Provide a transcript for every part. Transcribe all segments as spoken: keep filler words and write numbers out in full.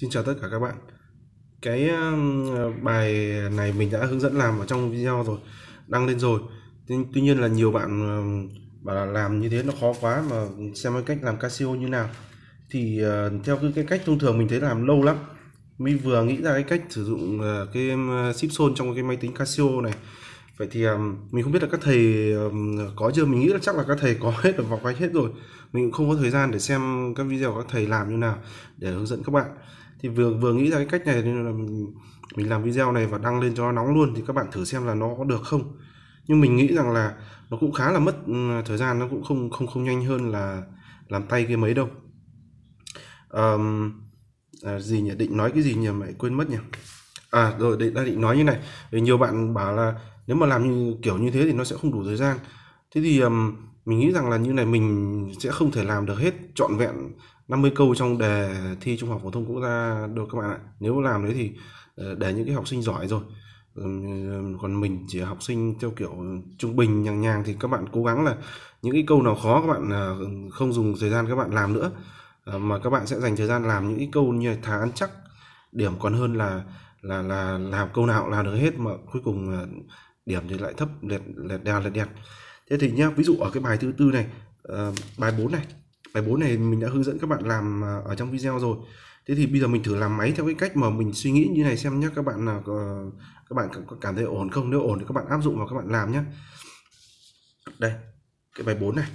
Xin chào tất cả các bạn. Cái bài này mình đã hướng dẫn làm ở trong video rồi, đăng lên rồi. Tuy nhiên là nhiều bạn bảo là làm như thế nó khó quá, mà xem cái cách làm Casio như nào. Thì theo cái cách thông thường mình thấy làm lâu lắm. Mình vừa nghĩ ra cái cách sử dụng cái Simpson trong cái máy tính Casio này. Vậy thì mình không biết là các thầy có chưa, mình nghĩ là chắc là các thầy có hết ở vòng quay hết rồi. Mình cũng không có thời gian để xem các video các thầy làm như nào để hướng dẫn các bạn. Thì vừa vừa nghĩ ra cái cách này nên là mình, mình làm video này và đăng lên cho nó nóng luôn, thì các bạn thử xem là nó có được không. Nhưng mình nghĩ rằng là nó cũng khá là mất thời gian, nó cũng không không không nhanh hơn là làm tay kia mấy đâu. Um, à, gì nhỉ, định nói cái gì nhỉ, mày quên mất nhỉ. À rồi, định đã định nói như này. Vì nhiều bạn bảo là nếu mà làm như, kiểu như thế thì nó sẽ không đủ thời gian. Thế thì um, mình nghĩ rằng là như này mình sẽ không thể làm được hết trọn vẹn năm mươi câu trong đề thi Trung học phổ thông quốc gia được các bạn ạ. Nếu làm đấy thì để những cái học sinh giỏi rồi. Còn mình chỉ học sinh theo kiểu trung bình nhàng nhàng thì các bạn cố gắng là những cái câu nào khó các bạn không dùng thời gian các bạn làm nữa. Mà các bạn sẽ dành thời gian làm những cái câu như thà ăn chắc điểm còn hơn là là là làm câu nào cũng làm được hết mà cuối cùng điểm thì lại thấp lẹt lẹt đèo lẹt đẹt. Thế thì nhá, ví dụ ở cái bài thứ tư này, bài bốn này. Bài bốn này mình đã hướng dẫn các bạn làm ở trong video rồi. Thế thì bây giờ mình thử làm máy theo cái cách mà mình suy nghĩ như này xem nhé. Các bạn nào các bạn cảm thấy ổn không? Nếu ổn thì các bạn áp dụng và các bạn làm nhé. Đây, cái bài bốn này.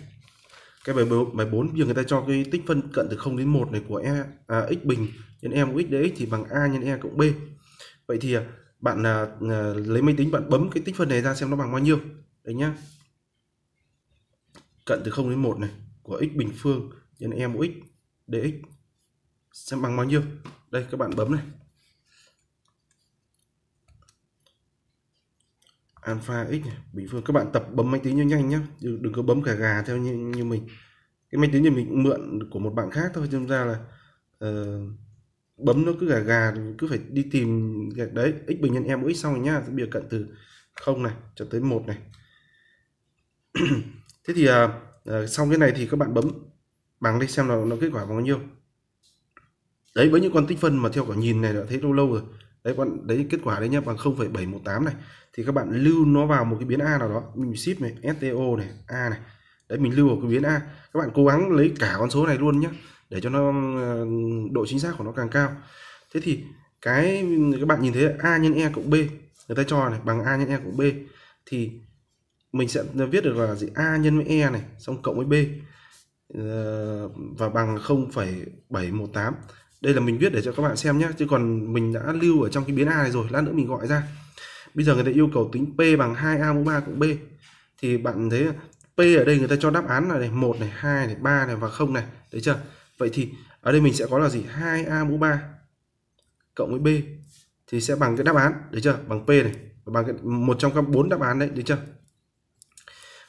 Cái bài bốn bây giờ người ta cho cái tích phân cận từ không đến một này của e, à, x bình nhân e mũ x dx thì bằng a nhân e cộng b. Vậy thì bạn à, lấy máy tính bạn bấm cái tích phân này ra xem nó bằng bao nhiêu. Đấy nhá. Cận từ không đến một này của x bình phương nhân e mũ x dx xem bằng bao nhiêu. Đây các bạn bấm này, alpha x này, bình phương. Các bạn tập bấm máy tính nhanh nhá, đừng có bấm cả gà theo như, như mình. Cái máy tính thì mình cũng mượn của một bạn khác thôi, nên ra là uh, bấm nó cứ gà gà, cứ phải đi tìm đấy. X bình nhân e mũ x xong rồi nhá. Bây giờ cận từ không này cho tới một này. Thế thì uh, À, xong cái này thì các bạn bấm bằng đi xem là nó kết quả bao nhiêu. Đấy, với những con tích phân mà theo cả nhìn này đã thấy lâu lâu rồi. Đấy bạn, đấy kết quả đấy nhá, bằng không phẩy bảy một tám này. Thì các bạn lưu nó vào một cái biến a nào đó, mình ship này, sto này, a này. Đấy mình lưu vào cái biến a. Các bạn cố gắng lấy cả con số này luôn nhá, để cho nó độ chính xác của nó càng cao. Thế thì cái các bạn nhìn thấy a nhân e cộng b, người ta cho này bằng a nhân e cộng b thì mình sẽ viết được là gì, a nhân với e này xong cộng với b và bằng không phẩy bảy một tám. Đây là mình viết để cho các bạn xem nhé, chứ còn mình đã lưu ở trong cái biến a này rồi, lát nữa mình gọi ra. Bây giờ người ta yêu cầu tính p bằng hai a mũ ba cộng b thì bạn thấy p ở đây người ta cho đáp án là này, một này, hai này, ba này và không này, đấy chưa. Vậy thì ở đây mình sẽ có là gì, hai a mũ ba cộng với b thì sẽ bằng cái đáp án, đấy chưa, bằng p này, bằng cái một trong các bốn đáp án đấy, đấy chưa.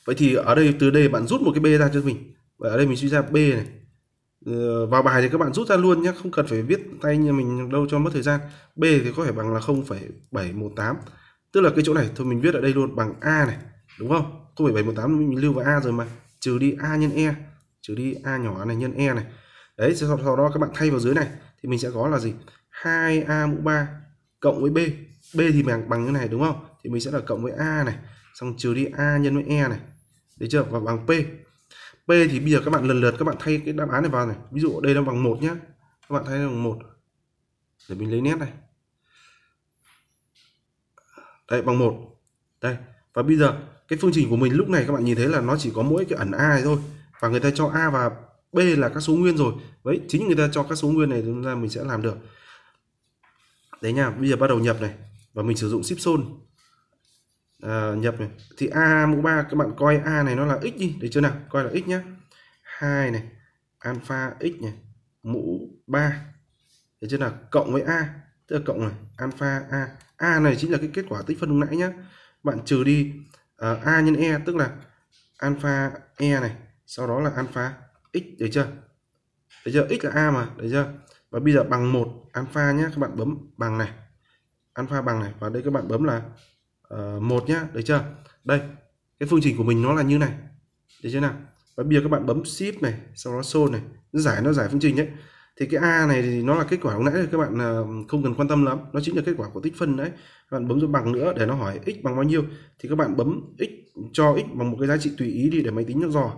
Vậy thì ở đây từ đây bạn rút một cái b ra cho mình. Và ở đây mình suy ra b này. Vào bài thì các bạn rút ra luôn nhé, không cần phải viết tay như mình đâu cho mất thời gian. B thì có thể bằng là không phẩy bảy một tám. Tức là cái chỗ này thôi mình viết ở đây luôn bằng a này, đúng không? không phẩy bảy một tám mình lưu vào a rồi mà, trừ đi a nhân e, trừ đi a nhỏ này nhân e này. Đấy, sau, sau đó các bạn thay vào dưới này thì mình sẽ có là gì? hai a mũ ba cộng với b. B thì bằng bằng như này đúng không? Thì mình sẽ là cộng với a này, xong trừ đi a nhân với e này. Đấy chưa? Và bằng P. P thì bây giờ các bạn lần lượt các bạn thay cái đáp án này vào này. Ví dụ đây nó bằng một nhá. Các bạn thay nó bằng một. Để mình lấy nét này. Đây bằng một. Đây. Và bây giờ cái phương trình của mình lúc này các bạn nhìn thấy là nó chỉ có mỗi cái ẩn A này thôi. Và người ta cho A và B là các số nguyên rồi. Đấy, chính người ta cho các số nguyên này chúng ta mình sẽ làm được. Đấy nha, bây giờ bắt đầu nhập này và mình sử dụng Simpson. À, nhập này thì a mũ ba các bạn coi a này nó là x đi, để chưa nào, coi là x nhá. hai này alpha x này mũ ba, để chưa nào, cộng với a, tức là cộng này alpha a. A này chính là cái kết quả tích phân lúc nãy nhá. Bạn trừ đi uh, a nhân e, tức là alpha e này, sau đó là alpha x, để chưa, để chưa, x là a mà, để chưa. Và bây giờ bằng một alpha nhá, các bạn bấm bằng này, alpha bằng này, và đây các bạn bấm là một uh, nhá, đấy chưa. Đây cái phương trình của mình nó là như này, đấy chưa nào. Và bây giờ các bạn bấm shift này, sau đó xô này, nó giải nó giải phương trình đấy. Thì cái A này thì nó là kết quả lúc nãy thì các bạn không cần quan tâm lắm, nó chính là kết quả của tích phân đấy. Các bạn bấm dấu bằng nữa để nó hỏi x bằng bao nhiêu thì các bạn bấm x, cho x bằng một cái giá trị tùy ý đi để máy tính nó dò.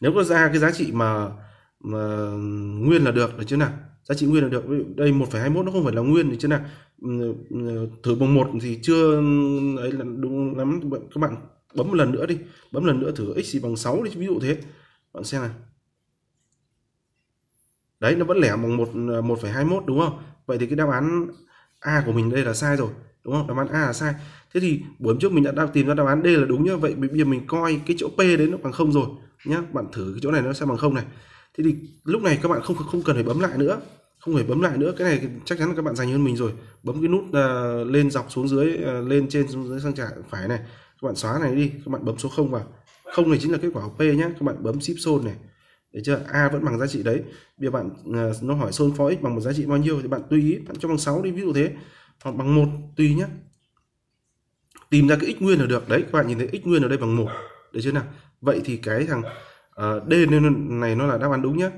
Nếu có ra cái giá trị mà, mà nguyên là được, được chứ nào, giá trị nguyên là được. Đây một phẩy hai mốt nó không phải là nguyên được chứ nào, thử bằng một thì chưa ấy là đúng lắm. Các bạn bấm một lần nữa đi, bấm lần nữa thử x bằng sáu đi, ví dụ thế. Bạn xem này, đấy nó vẫn lẻ bằng một phẩy hai mốt đúng không? Vậy thì cái đáp án A của mình đây là sai rồi đúng không? Đáp án A là sai. Thế thì buổi trước mình đã, đã tìm ra đáp án D là đúng nhá. Vậy bây giờ mình coi cái chỗ P đấy nó bằng không rồi nhá. Bạn thử cái chỗ này nó sẽ bằng không này. Thế thì lúc này các bạn không không cần phải bấm lại nữa, không phải bấm lại nữa. Cái này chắc chắn là các bạn dành hơn mình rồi. Bấm cái nút uh, lên dọc xuống dưới, uh, lên trên xuống dưới sang trái phải này. Các bạn xóa này đi, các bạn bấm số không vào. Không này chính là kết quả của P nhá. Các bạn bấm Simpson này. Đấy chưa? A vẫn bằng giá trị đấy. Bây giờ bạn uh, nó hỏi solve for x bằng một giá trị bao nhiêu thì bạn tùy ý, bạn cho bằng sáu đi ví dụ thế, hoặc bằng một tùy nhé. Tìm ra cái x nguyên là được đấy. Các bạn nhìn thấy x nguyên ở đây bằng một. Được chưa nào? Vậy thì cái thằng uh, D này nó là đáp án đúng nhá.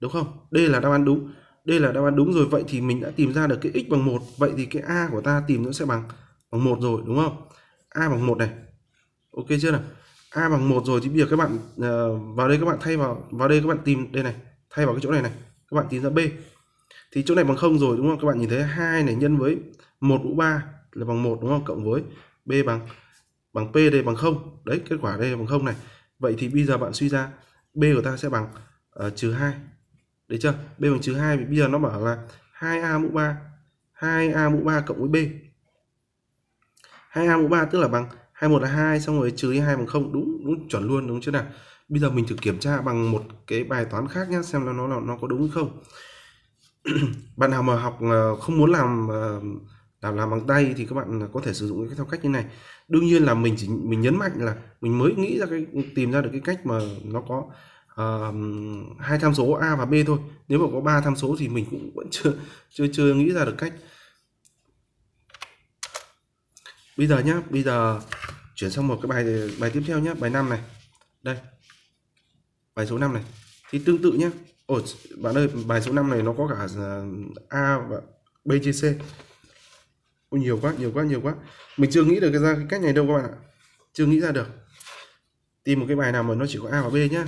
Đúng không? D là đáp án đúng. D là đáp án đúng rồi. Vậy thì mình đã tìm ra được cái x bằng một. Vậy thì cái A của ta tìm nó sẽ bằng bằng một rồi đúng không? A bằng một này. Ok chưa nào? A bằng một rồi thì bây giờ các bạn uh, vào đây các bạn thay vào vào đây các bạn tìm đây này, thay vào cái chỗ này này, các bạn tìm ra B. Thì chỗ này bằng không rồi đúng không? Các bạn nhìn thấy hai này nhân với một mũ ba là bằng một đúng không? Cộng với B bằng bằng P đây bằng không. Đấy, kết quả đây là bằng không này. Vậy thì bây giờ bạn suy ra B của ta sẽ bằng uh, trừ hai. Đấy chưa? B bằng trừ hai, bây giờ nó bảo là hai a mũ ba, hai a mũ ba cộng với B. hai a mũ ba tức là bằng hai mươi mốt là hai, xong rồi trừ đi hai bằng không. Đúng, đúng chuẩn luôn đúng chưa nào? Bây giờ mình thử kiểm tra bằng một cái bài toán khác nhé, xem là nó là nó có đúng không. Bạn nào mà học không muốn làm làm làm bằng tay thì các bạn có thể sử dụng cái theo cách như này. Đương nhiên là mình chỉ mình nhấn mạnh là mình mới nghĩ ra cái tìm ra được cái cách mà nó có uh, hai tham số A và B thôi. Nếu mà có ba tham số thì mình cũng vẫn chưa chưa chưa nghĩ ra được cách. Bây giờ nhá, bây giờ chuyển sang một cái bài bài tiếp theo nhé, bài năm này. Đây. Bài số năm này. Thì tương tự nhé. Ồ, bạn ơi, bài số năm này nó có cả A và B chia C. Ôi, nhiều quá, nhiều quá, nhiều quá. Mình chưa nghĩ được cái ra cái cách này đâu các bạn ạ. Chưa nghĩ ra được. Tìm một cái bài nào mà nó chỉ có A và B nhá.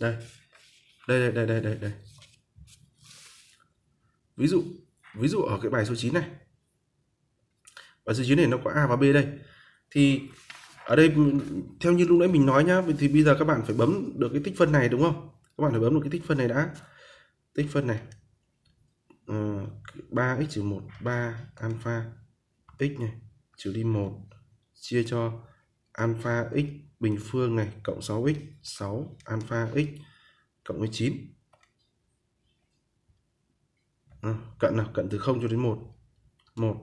Đây. Đây đây đây đây đây đây. Ví dụ, ví dụ ở cái bài số chín này. Bài số chín này nó có A và B đây. Thì ở đây theo như lúc nãy mình nói nhá, thì bây giờ các bạn phải bấm được cái tích phân này đúng không? Các bạn phải bấm được cái tích phân này đã. Tích phân này. Ờ, ba x trừ một ba alpha x này trừ đi một chia cho alpha x bình phương này cộng sáu x, sáu alpha x cộng với chín. À, cận nào, cận từ không cho đến một. một.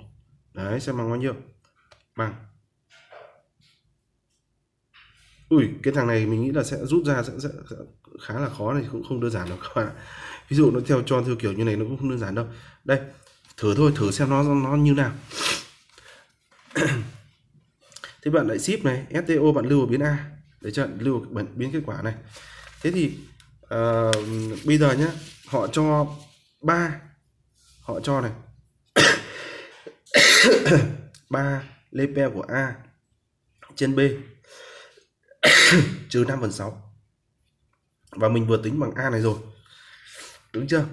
Đấy, xem bằng bao nhiêu? Bằng. Ui, cái thằng này mình nghĩ là sẽ rút ra sẽ, sẽ, sẽ khá là khó này, cũng không đơn giản đâu các bạn. Ví dụ nó theo tròn theo kiểu như này nó cũng không đơn giản đâu. Đây, thử thôi, thử xem nó nó như nào. Thế bạn lại ship này, ét tê ô bạn lưu ở biến A để cho lưu bản biến kết quả này. Thế thì uh, bây giờ nhá, họ cho ba, họ cho này ba Lê của A trên B trừ năm phần sáu, và mình vừa tính bằng A này rồi đúng chưa?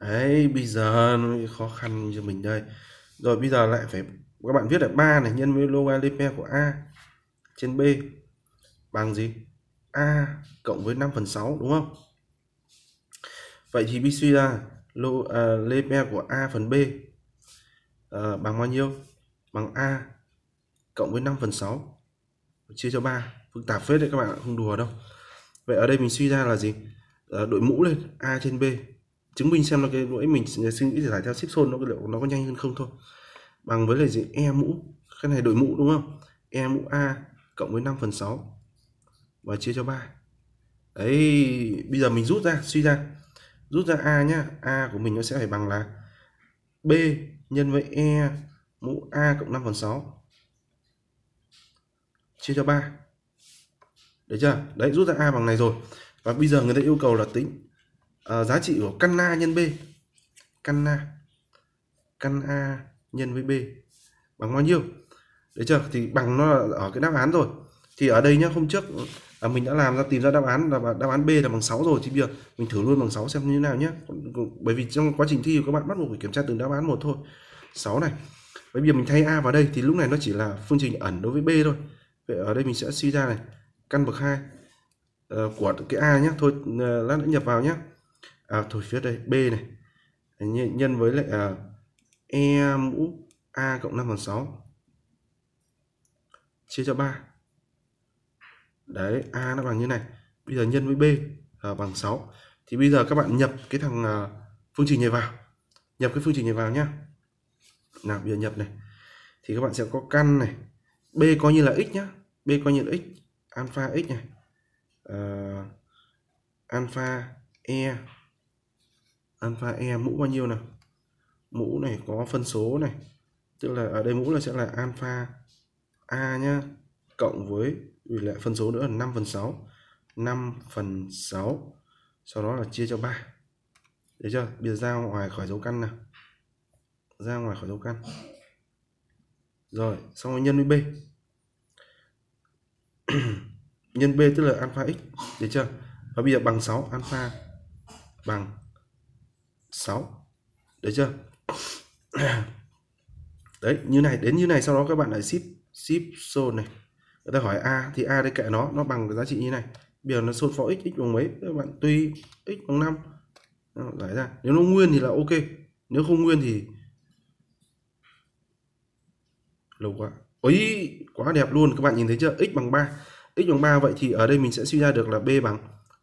Đấy, bây giờ nó khó khăn cho mình đây rồi. Bây giờ lại phải các bạn viết là ba này nhân với logarithm của A trên B bằng gì? A cộng với năm phần sáu đúng không? Vậy thì mình suy ra logarithm của A phần B uh, bằng bao nhiêu? Bằng A cộng với năm phần sáu chia cho ba. Phức tạp phết đấy các bạn ạ, không đùa đâu. Vậy ở đây mình suy ra là gì? Uh, đội mũ lên A trên B, chứng minh xem là cái lỗi mình suy nghĩ giải theo Simpson nó liệu nó có nhanh hơn không thôi. Bằng với là gì? E mũ, cái này đội mũ đúng không? E mũ A cộng với năm phần sáu và chia cho ba. Đấy, bây giờ mình rút ra, suy ra, rút ra A nhá. A của mình nó sẽ phải bằng là B nhân với E mũ A cộng năm phần sáu chia cho ba. Được chưa? Đấy, rút ra A bằng này rồi. Và bây giờ người ta yêu cầu là tính uh, giá trị của căn A nhân B. Căn A, căn A nhân với B bằng bao nhiêu? Đấy chưa? Thì bằng nó là ở cái đáp án rồi. Thì ở đây nhá, hôm trước à, mình đã làm ra tìm ra đáp án là đáp án B là bằng sáu rồi. Thì bây giờ mình thử luôn bằng sáu xem như thế nào nhé. Bởi vì trong quá trình thi các bạn bắt buộc phải kiểm tra từng đáp án một thôi. sáu này. Bây giờ mình thay A vào đây thì lúc này nó chỉ là phương trình ẩn đối với B thôi. Vậy ở đây mình sẽ suy ra này, căn bậc hai uh, của cái A nhé. Thôi uh, lát nữa nhập vào nhé. À, thôi phía đây B này nhân với lại uh, E mũ A cộng năm phần sáu chia cho ba. Đấy, A nó bằng như này. Bây giờ nhân với B à, bằng sáu. Thì bây giờ các bạn nhập cái thằng à, phương trình này vào. Nhập cái phương trình này vào nhá. Nào, bây giờ nhập này. Thì các bạn sẽ có căn này, B coi như là x nhá. B coi như là x, alpha x này, à, alpha e, alpha e mũ bao nhiêu nào? Mũ này có phân số này, tức là ở đây mũ là sẽ là alpha a nhá, cộng với vì lại phân số nữa là năm phần sáu, năm phần sáu, sau đó là chia cho ba. Đấy chưa? Bây giờ ra ngoài khỏi dấu căn nào. Ra ngoài khỏi dấu căn. Rồi, xong rồi nhân với B. Nhân B tức là alpha x, được chưa? Và bây giờ bằng sáu, alpha bằng sáu. Đấy chưa? Đấy, như này, đến như này sau đó các bạn lại ship Simpson này. Người ta hỏi A thì A đây kệ nó, nó bằng cái giá trị như này. Bây giờ nó solve for x, x bằng mấy? Các bạn tùy x bằng năm. Giải ra, nếu nó nguyên thì là ok. Nếu không nguyên thì lâu quá. Ôi, quá đẹp luôn, các bạn nhìn thấy chưa? X bằng ba. X bằng ba vậy thì ở đây mình sẽ suy ra được là B bằng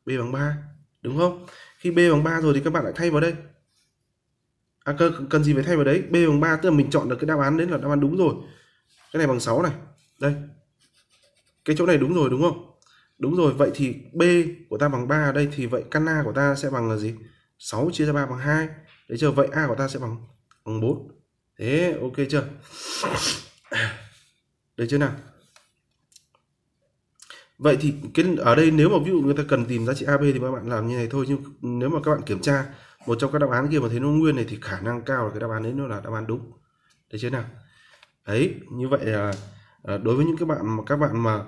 B bằng ba, đúng không? Khi B bằng ba rồi thì các bạn lại thay vào đây. À, cần gì phải thay vào đấy? B bằng ba tức là mình chọn được cái đáp án đấy là đáp án đúng rồi. Cái này bằng sáu này. Đây. Cái chỗ này đúng rồi đúng không? Đúng rồi, vậy thì B của ta bằng ba ở đây thì vậy căn A của ta sẽ bằng là gì? sáu chia cho ba bằng hai. Đấy chưa? Vậy A của ta sẽ bằng bằng bốn. Thế ok chưa? Đấy chưa nào? Vậy thì cái ở đây nếu mà ví dụ người ta cần tìm giá trị a bê thì các bạn làm như này thôi, nhưng nếu mà các bạn kiểm tra một trong các đáp án kia mà thấy nó nguyên này thì khả năng cao là cái đáp án đấy nó là đáp án đúng. Đấy chưa nào? Đấy, như vậy là đối với những các bạn mà các bạn mà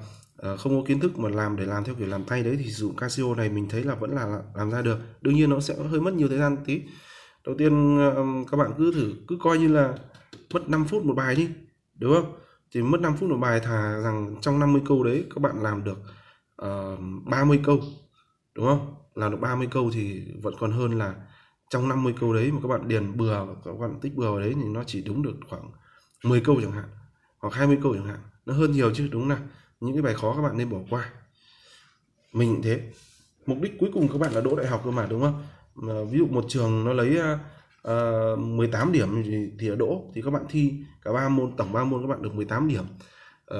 không có kiến thức mà làm để làm theo kiểu làm tay đấy thì sử dụng Casio này mình thấy là vẫn là làm ra được. Đương nhiên nó sẽ hơi mất nhiều thời gian tí. Đầu tiên các bạn cứ thử, cứ coi như là mất năm phút một bài đi, đúng không? Thì mất năm phút một bài, thà rằng trong năm mươi câu đấy các bạn làm được uh, ba mươi câu, đúng không? Làm được ba mươi câu thì vẫn còn hơn là trong năm mươi câu đấy mà các bạn điền bừa, các bạn tích bừa vào đấy thì nó chỉ đúng được khoảng mười câu chẳng hạn, hoặc hai mươi câu chẳng hạn, nó hơn nhiều chứ, đúng là những cái bài khó các bạn nên bỏ qua. Mình cũng thế, mục đích cuối cùng các bạn là đỗ đại học cơ mà, đúng không? Mà ví dụ một trường nó lấy uh, mười tám điểm thì, thì đỗ, thì các bạn thi cả ba môn, tổng ba môn các bạn được mười tám điểm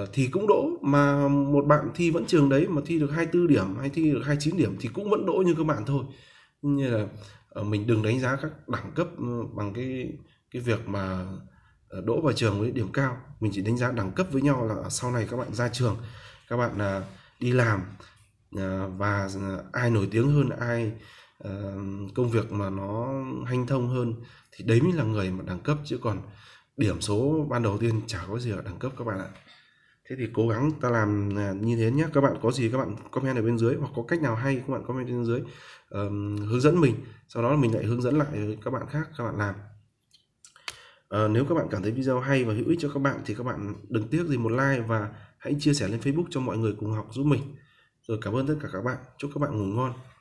uh, thì cũng đỗ, mà một bạn thi vẫn trường đấy mà thi được hai mươi tư điểm hay thi được hai mươi chín điểm thì cũng vẫn đỗ như các bạn thôi. Như là uh, mình đừng đánh giá các đẳng cấp bằng cái cái việc mà đỗ vào trường với điểm cao, mình chỉ đánh giá đẳng cấp với nhau là sau này các bạn ra trường, các bạn à, đi làm à, và ai nổi tiếng hơn, ai à, công việc mà nó hanh thông hơn thì đấy mới là người mà đẳng cấp, chứ còn điểm số ban đầu tiên chả có gì là đẳng cấp các bạn ạ. Thế thì cố gắng ta làm như thế nhé. Các bạn có gì các bạn comment ở bên dưới, hoặc có cách nào hay các bạn comment bên dưới à, hướng dẫn mình, sau đó mình lại hướng dẫn lại với các bạn khác các bạn làm. À, nếu các bạn cảm thấy video hay và hữu ích cho các bạn thì các bạn đừng tiếc gì một like và hãy chia sẻ lên Facebook cho mọi người cùng học giúp mình. Rồi, cảm ơn tất cả các bạn. Chúc các bạn ngủ ngon.